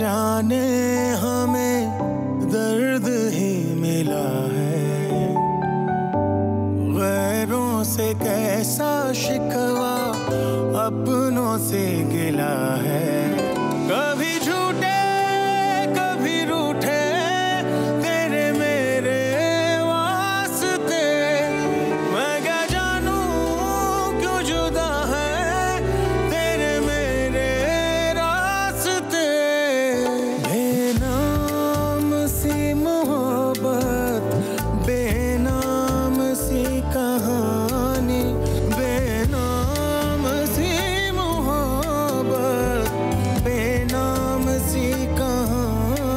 जाने हमें दर्द ही मिला है, गैरों से कैसा शिकवा अपनों से गिला है। कभी झूठे कभी रूठे तेरे मेरे वास्ते, मैं क्या जानूं क्यों जुदा है तेरे मेरे रास्ते। बेनाम सी मोहब्बत, बेनाम सी कहानी,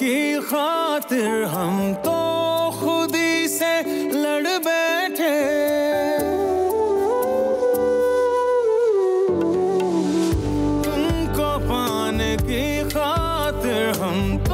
की खातिर हम तो खुद ही से लड़ बैठे। तुमको पाने की खातिर हम